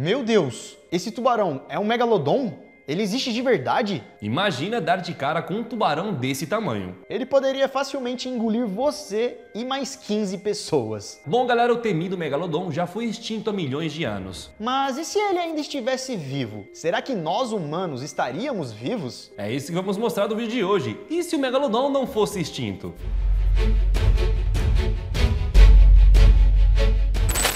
Meu Deus, esse tubarão é um megalodon? Ele existe de verdade? Imagina dar de cara com um tubarão desse tamanho. Ele poderia facilmente engolir você e mais 15 pessoas. Bom, galera, o temido megalodon já foi extinto há milhões de anos. Mas e se ele ainda estivesse vivo? Será que nós, humanos, estaríamos vivos? É isso que vamos mostrar no vídeo de hoje. E se o megalodon não fosse extinto?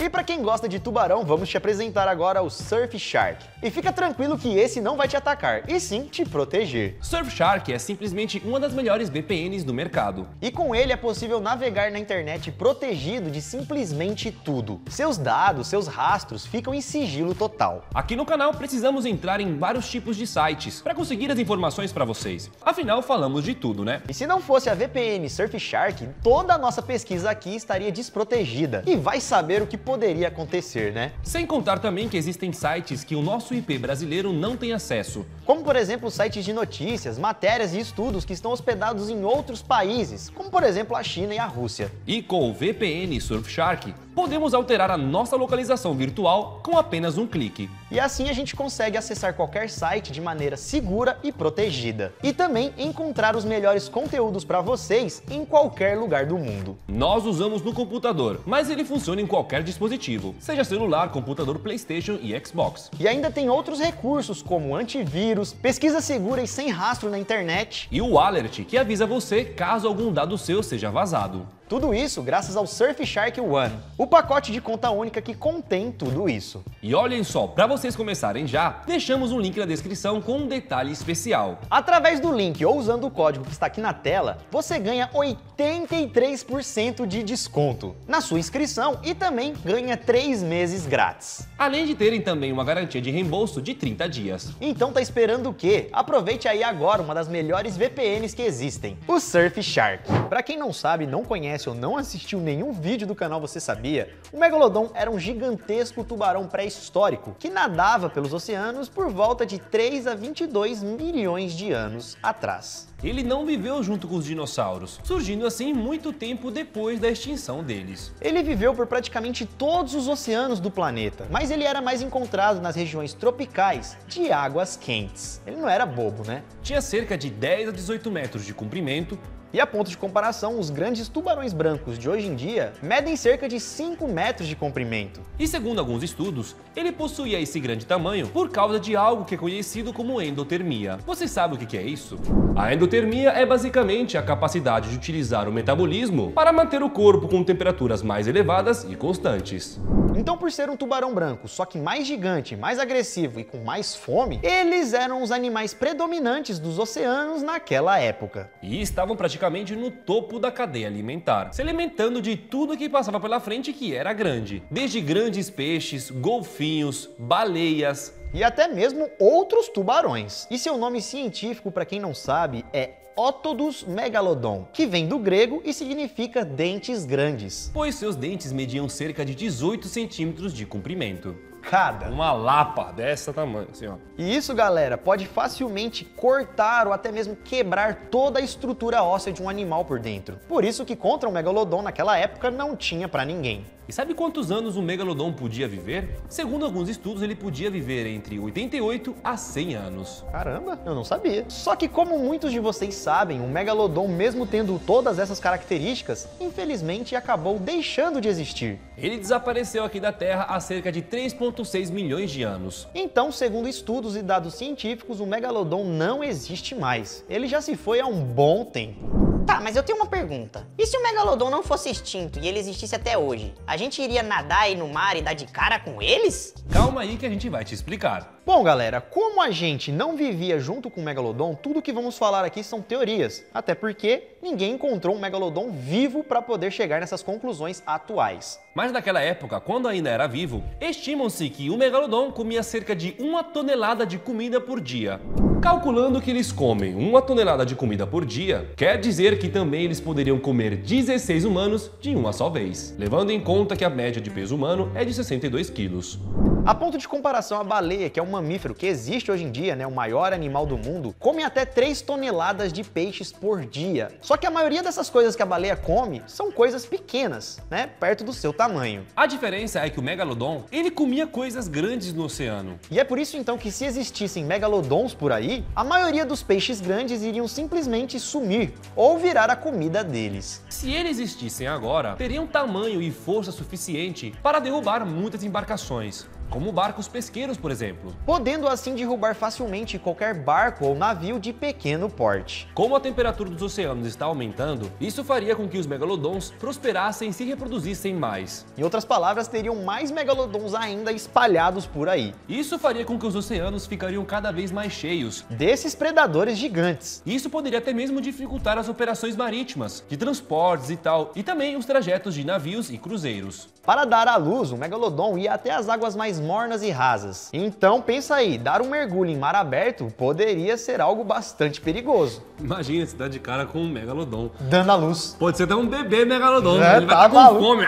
E para quem gosta de tubarão, vamos te apresentar agora o Surfshark. E fica tranquilo que esse não vai te atacar, e sim te proteger. Surfshark é simplesmente uma das melhores VPNs do mercado. E com ele é possível navegar na internet protegido de simplesmente tudo. Seus dados, seus rastros ficam em sigilo total. Aqui no canal precisamos entrar em vários tipos de sites para conseguir as informações para vocês. Afinal, falamos de tudo, né? E se não fosse a VPN Surfshark, toda a nossa pesquisa aqui estaria desprotegida. E vai saber o que poderia acontecer, né? Sem contar também que existem sites que o nosso IP brasileiro não tem acesso. Como, por exemplo, sites de notícias, matérias e estudos que estão hospedados em outros países, como, por exemplo, a China e a Rússia. E com o VPN Surfshark, podemos alterar a nossa localização virtual com apenas um clique. E assim a gente consegue acessar qualquer site de maneira segura e protegida. E também encontrar os melhores conteúdos para vocês em qualquer lugar do mundo. Nós usamos no computador, mas ele funciona em qualquer dispositivo, seja celular, computador, PlayStation e Xbox. E ainda tem outros recursos como antivírus, pesquisa segura e sem rastro na internet. E o Alert, que avisa você caso algum dado seu seja vazado. Tudo isso graças ao Surfshark One, o pacote de conta única que contém tudo isso. E olhem só, para vocês começarem já, deixamos um link na descrição com um detalhe especial. Através do link ou usando o código que está aqui na tela, você ganha 83% de desconto na sua inscrição e também ganha 3 meses grátis. Além de terem também uma garantia de reembolso de 30 dias. Então tá esperando o quê? Aproveite aí agora uma das melhores VPNs que existem, o Surfshark. Para quem não sabe, não conhece ou não assistiu nenhum vídeo do canal Você Sabia, o megalodon era um gigantesco tubarão pré-histórico que nadava pelos oceanos por volta de 3 a 22 milhões de anos atrás. Ele não viveu junto com os dinossauros, surgindo assim muito tempo depois da extinção deles. Ele viveu por praticamente todos os oceanos do planeta, mas ele era mais encontrado nas regiões tropicais de águas quentes. Ele não era bobo, né? Tinha cerca de 10 a 18 metros de comprimento. E a ponto de comparação, os grandes tubarões brancos de hoje em dia medem cerca de 5 metros de comprimento. E segundo alguns estudos, ele possuía esse grande tamanho por causa de algo que é conhecido como endotermia. Você sabe o que é isso? A endotermia é basicamente a capacidade de utilizar o metabolismo para manter o corpo com temperaturas mais elevadas e constantes. Então, por ser um tubarão branco, só que mais gigante, mais agressivo e com mais fome, eles eram os animais predominantes dos oceanos naquela época. E estavam praticamente no topo da cadeia alimentar, se alimentando de tudo que passava pela frente que era grande. Desde grandes peixes, golfinhos, baleias e até mesmo outros tubarões. E seu nome científico, para quem não sabe, é Otodus megalodon, que vem do grego e significa dentes grandes. Pois seus dentes mediam cerca de 18 centímetros de comprimento. Cada. Uma lapa dessa tamanho, assim, ó. E isso, galera, pode facilmente cortar ou até mesmo quebrar toda a estrutura óssea de um animal por dentro. Por isso que contra um megalodon naquela época não tinha pra ninguém. E sabe quantos anos um megalodon podia viver? Segundo alguns estudos, ele podia viver entre 88 a 100 anos. Caramba, eu não sabia. Só que como muitos de vocês sabem, um megalodon, mesmo tendo todas essas características, infelizmente acabou deixando de existir. Ele desapareceu aqui da Terra há cerca de 3,6 milhões de anos. Então, segundo estudos e dados científicos, o megalodon não existe mais. Ele já se foi há um bom tempo. Tá, mas eu tenho uma pergunta. E se o megalodon não fosse extinto e ele existisse até hoje? A gente iria nadar aí no mar e dar de cara com eles? Calma aí que a gente vai te explicar. Bom, galera, como a gente não vivia junto com o megalodon, tudo que vamos falar aqui são teorias, até porque ninguém encontrou um megalodon vivo para poder chegar nessas conclusões atuais. Mas naquela época, quando ainda era vivo, estimam-se que o megalodon comia cerca de 1 tonelada de comida por dia. Calculando que eles comem 1 tonelada de comida por dia, quer dizer que também eles poderiam comer 16 humanos de uma só vez, levando em conta que a média de peso humano é de 62 quilos. A ponto de comparação, a baleia, que é um mamífero que existe hoje em dia, né, o maior animal do mundo, come até 3 toneladas de peixes por dia. Só que a maioria dessas coisas que a baleia come são coisas pequenas, né, perto do seu tamanho. A diferença é que o megalodon, ele comia coisas grandes no oceano. E é por isso então que, se existissem megalodons por aí, a maioria dos peixes grandes iriam simplesmente sumir ou virar a comida deles. Se eles existissem agora, teriam tamanho e força suficiente para derrubar muitas embarcações, como barcos pesqueiros, por exemplo, podendo assim derrubar facilmente qualquer barco ou navio de pequeno porte. Como a temperatura dos oceanos está aumentando, isso faria com que os megalodons prosperassem e se reproduzissem mais. Em outras palavras, teriam mais megalodons ainda espalhados por aí. Isso faria com que os oceanos ficariam cada vez mais cheios desses predadores gigantes. Isso poderia até mesmo dificultar as operações marítimas, de transportes e tal, e também os trajetos de navios e cruzeiros. Para dar à luz, o megalodon ia até as águas mais mornas e rasas. Então pensa aí, dar um mergulho em mar aberto poderia ser algo bastante perigoso. Imagina se dar de cara com um megalodon dando a luz. Pode ser até um bebê megalodon, é, ele tá, vai estar com fome.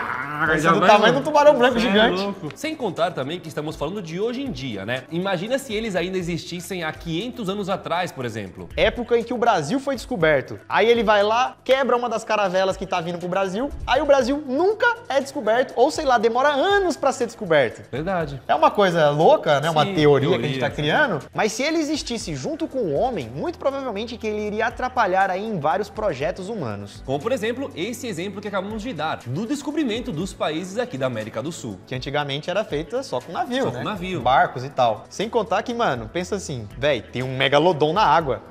Já do tamanho do tubarão branco gigante. Louco. Sem contar também que estamos falando de hoje em dia, né? Imagina se eles ainda existissem há 500 anos atrás, por exemplo. Época em que o Brasil foi descoberto. Aí ele vai lá, quebra uma das caravelas que tá vindo pro Brasil, aí o Brasil nunca é descoberto, ou sei lá, demora anos pra ser descoberto. Verdade. É uma coisa louca, né? Sim, uma teoria que a gente tá criando. Mas se ele existisse junto com o homem, muito provavelmente que ele iria atrapalhar aí em vários projetos humanos. Como, por exemplo, esse exemplo que acabamos de dar, do descobrimento dos países aqui da América do Sul. Que antigamente era feita só com navio, só, né? Com navio. Barcos e tal. Sem contar que, mano, pensa assim, véi, tem um megalodon na água.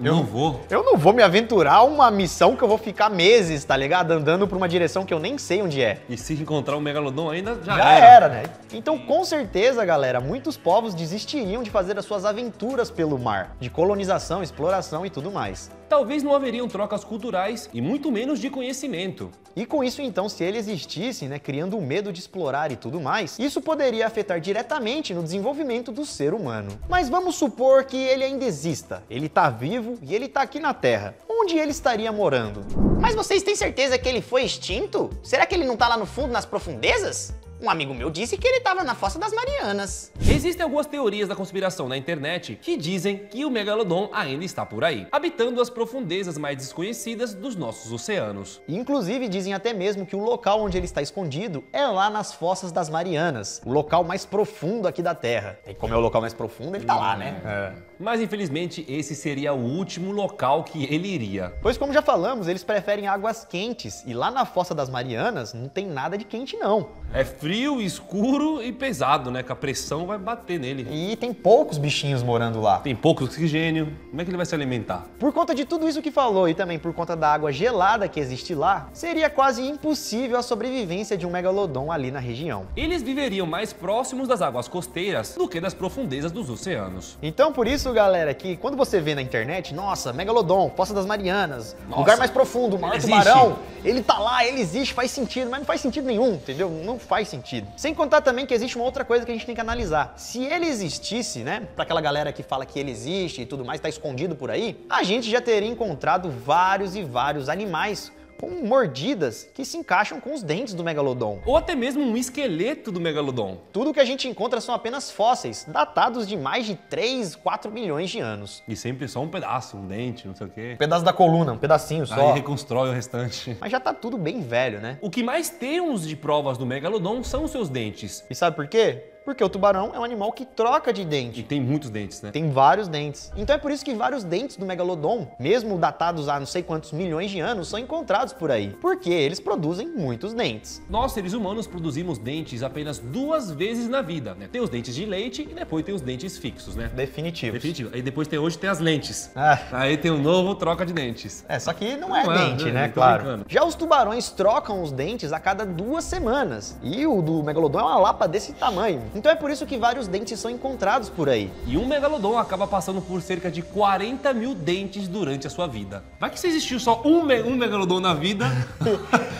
Eu não vou me aventurar uma missão que eu vou ficar meses, tá ligado? Andando pra uma direção que eu nem sei onde é. E se encontrar um megalodon ainda, já era, né? Então, com certeza, galera, muitos povos desistiriam de fazer as suas aventuras pelo mar, de colonização, exploração e tudo mais. Talvez não haveriam trocas culturais e muito menos de conhecimento. E com isso, então, se ele existisse, né, criando o medo de explorar e tudo mais, isso poderia afetar diretamente no desenvolvimento do ser humano. Mas vamos supor que ele ainda exista, ele tá vivo e ele tá aqui na Terra. Onde ele estaria morando? Mas vocês têm certeza que ele foi extinto? Será que ele não tá lá no fundo, nas profundezas? Um amigo meu disse que ele estava na Fossa das Marianas. Existem algumas teorias da conspiração na internet que dizem que o megalodon ainda está por aí, habitando as profundezas mais desconhecidas dos nossos oceanos. Inclusive, dizem até mesmo que o local onde ele está escondido é lá nas Fossas das Marianas, o local mais profundo aqui da Terra. E como é o local mais profundo, ele tá lá, né? É. Mas infelizmente, esse seria o último local que ele iria. Pois, como já falamos, eles preferem águas quentes, e lá na Fossa das Marianas não tem nada de quente, não. É frio. Frio, escuro e pesado, né? Que a pressão vai bater nele. E tem poucos bichinhos morando lá. Tem pouco oxigênio. Como é que ele vai se alimentar? Por conta de tudo isso que falou e também por conta da água gelada que existe lá, seria quase impossível a sobrevivência de um megalodon ali na região. Eles viveriam mais próximos das águas costeiras do que das profundezas dos oceanos. Então, por isso, galera, que quando você vê na internet, nossa, megalodon, Fossa das Marianas, nossa, lugar mais profundo, maior tubarão, ele tá lá, ele existe, faz sentido, mas não faz sentido nenhum, entendeu? Não faz sentido. Sem contar também que existe uma outra coisa que a gente tem que analisar. Se ele existisse, né, pra aquela galera que fala que ele existe e tudo mais, tá escondido por aí, a gente já teria encontrado vários e vários animais com mordidas que se encaixam com os dentes do megalodon. Ou até mesmo um esqueleto do megalodon. Tudo que a gente encontra são apenas fósseis, datados de mais de 3, 4 milhões de anos. E sempre só um pedaço, um dente, não sei o quê. Um pedaço da coluna, um pedacinho só. Aí reconstrói o restante. Mas já tá tudo bem velho, né? O que mais temos de provas do megalodon são os seus dentes. E sabe por quê? Porque o tubarão é um animal que troca de dente. E tem muitos dentes, né? Tem vários dentes. Então é por isso que vários dentes do megalodon, mesmo datados há não sei quantos milhões de anos, são encontrados por aí. Porque eles produzem muitos dentes. Nós, seres humanos, produzimos dentes apenas 2 vezes na vida, né? Tem os dentes de leite e depois tem os dentes fixos, né? Definitivos. Definitivo. Aí depois tem, hoje tem as lentes. Ah. Aí tem um novo troca de dentes. É, só que não é dente, né? Claro. Brincando. Já os tubarões trocam os dentes a cada 2 semanas. E o do megalodon é uma lapa desse tamanho. Então é por isso que vários dentes são encontrados por aí. E um megalodon acaba passando por cerca de 40 mil dentes durante a sua vida. Vai que se existiu só um megalodon na vida...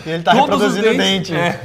e ele tá reproduzindo o dente. É.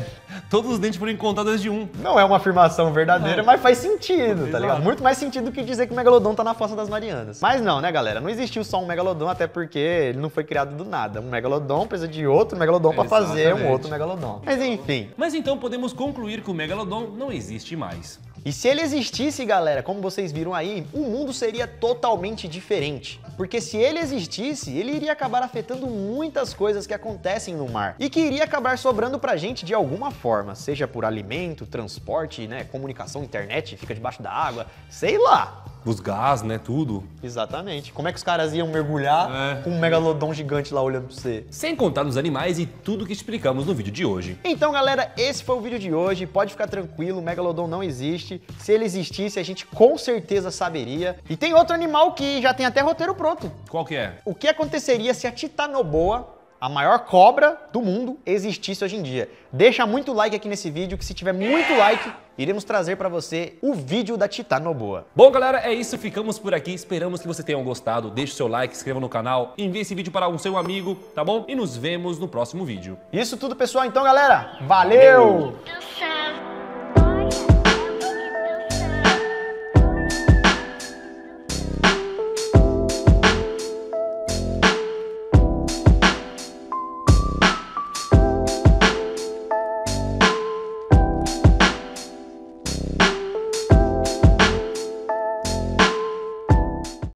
Todos os dentes foram encontrados de um. Não é uma afirmação verdadeira, mas faz sentido, tá ligado? Muito mais sentido do que dizer que o megalodon tá na Fossa das Marianas. Mas não, né, galera? Não existiu só um megalodon, até porque ele não foi criado do nada. Um megalodon precisa de outro megalodon pra fazer um outro megalodon. Mas enfim. Mas então podemos concluir que o megalodon não existe mais. E se ele existisse, galera, como vocês viram aí, o mundo seria totalmente diferente. Porque se ele existisse, ele iria acabar afetando muitas coisas que acontecem no mar e que iria acabar sobrando pra gente de alguma forma, seja por alimento, transporte, né, comunicação, internet, fica debaixo da água, sei lá. Os gás, né, tudo. Exatamente. Como é que os caras iam mergulhar com um megalodon gigante lá olhando pra você? Sem contar nos animais e tudo que explicamos no vídeo de hoje. Então, galera, esse foi o vídeo de hoje. Pode ficar tranquilo, o megalodon não existe. Se ele existisse, a gente com certeza saberia. E tem outro animal que já tem até roteiro pronto. Qual que é? O que aconteceria se a Titanoboa, a maior cobra do mundo, existisse hoje em dia? Deixa muito like aqui nesse vídeo, que se tiver muito like, iremos trazer pra você o vídeo da Titanoboa. Bom, galera, é isso. Ficamos por aqui. Esperamos que vocês tenham gostado. Deixe seu like, se inscreva no canal, envie esse vídeo para um seu amigo, tá bom? E nos vemos no próximo vídeo. Isso tudo, pessoal. Então, galera, valeu!